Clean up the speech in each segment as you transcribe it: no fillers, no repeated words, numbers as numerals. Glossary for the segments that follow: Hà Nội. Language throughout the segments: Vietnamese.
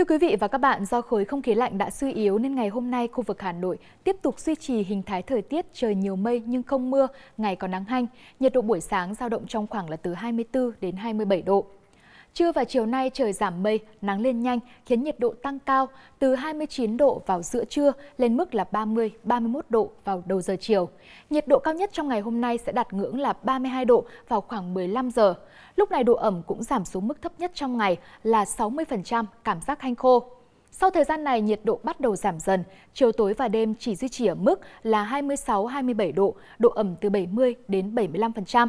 Thưa quý vị và các bạn, do khối không khí lạnh đã suy yếu nên ngày hôm nay khu vực Hà Nội tiếp tục duy trì hình thái thời tiết trời nhiều mây nhưng không mưa, ngày có nắng hanh. Nhiệt độ buổi sáng dao động trong khoảng là từ 24 đến 27 độ. Trưa và chiều nay trời giảm mây, nắng lên nhanh khiến nhiệt độ tăng cao từ 29 độ vào giữa trưa lên mức là 30-31 độ vào đầu giờ chiều. Nhiệt độ cao nhất trong ngày hôm nay sẽ đạt ngưỡng là 32 độ vào khoảng 15 giờ. Lúc này độ ẩm cũng giảm xuống mức thấp nhất trong ngày là 60%, cảm giác hanh khô. Sau thời gian này nhiệt độ bắt đầu giảm dần, chiều tối và đêm chỉ duy trì ở mức là 26-27 độ, độ ẩm từ 70 đến 75%.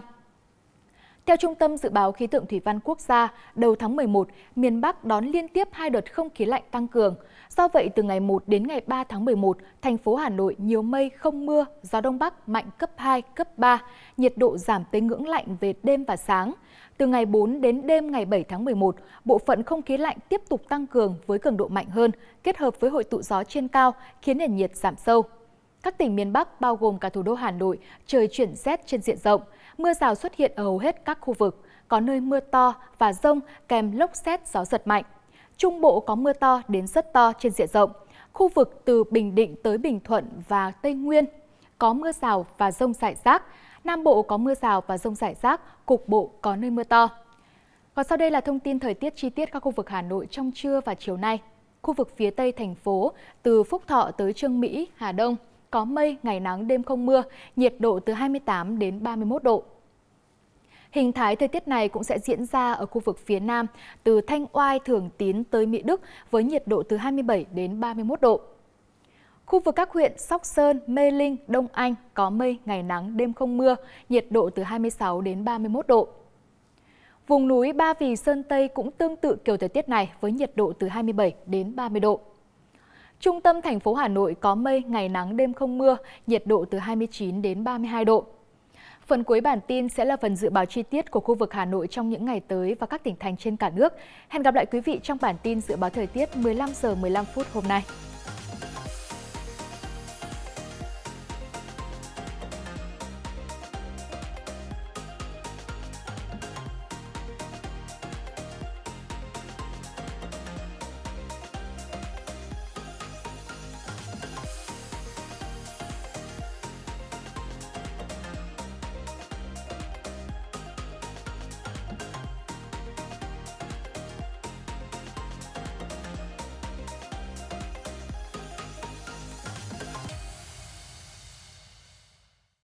Theo Trung tâm Dự báo Khí tượng Thủy văn Quốc gia, đầu tháng 11, miền Bắc đón liên tiếp hai đợt không khí lạnh tăng cường. Do vậy, từ ngày 1 đến ngày 3 tháng 11, thành phố Hà Nội nhiều mây không mưa, gió Đông Bắc mạnh cấp 2, cấp 3, nhiệt độ giảm tới ngưỡng lạnh về đêm và sáng. Từ ngày 4 đến đêm ngày 7 tháng 11, bộ phận không khí lạnh tiếp tục tăng cường với cường độ mạnh hơn, kết hợp với hội tụ gió trên cao, khiến nền nhiệt giảm sâu. Các tỉnh miền Bắc, bao gồm cả thủ đô Hà Nội, trời chuyển rét trên diện rộng. Mưa rào xuất hiện ở hầu hết các khu vực, có nơi mưa to và dông kèm lốc sét gió giật mạnh. Trung Bộ có mưa to đến rất to trên diện rộng. Khu vực từ Bình Định tới Bình Thuận và Tây Nguyên có mưa rào và dông rải rác. Nam Bộ có mưa rào và dông rải rác, cục bộ có nơi mưa to. Còn sau đây là thông tin thời tiết chi tiết các khu vực Hà Nội trong trưa và chiều nay. Khu vực phía Tây thành phố từ Phúc Thọ tới Chương Mỹ, Hà Đông. Có mây, ngày nắng, đêm không mưa, nhiệt độ từ 28 đến 31 độ. Hình thái thời tiết này cũng sẽ diễn ra ở khu vực phía Nam, từ Thanh Oai, Thường Tín tới Mỹ Đức với nhiệt độ từ 27 đến 31 độ. Khu vực các huyện Sóc Sơn, Mê Linh, Đông Anh có mây, ngày nắng, đêm không mưa, nhiệt độ từ 26 đến 31 độ. Vùng núi Ba Vì, Sơn Tây cũng tương tự kiểu thời tiết này với nhiệt độ từ 27 đến 30 độ. Trung tâm thành phố Hà Nội có mây, ngày nắng, đêm không mưa, nhiệt độ từ 29 đến 32 độ. Phần cuối bản tin sẽ là phần dự báo chi tiết của khu vực Hà Nội trong những ngày tới và các tỉnh thành trên cả nước. Hẹn gặp lại quý vị trong bản tin dự báo thời tiết 15 giờ 15 phút hôm nay.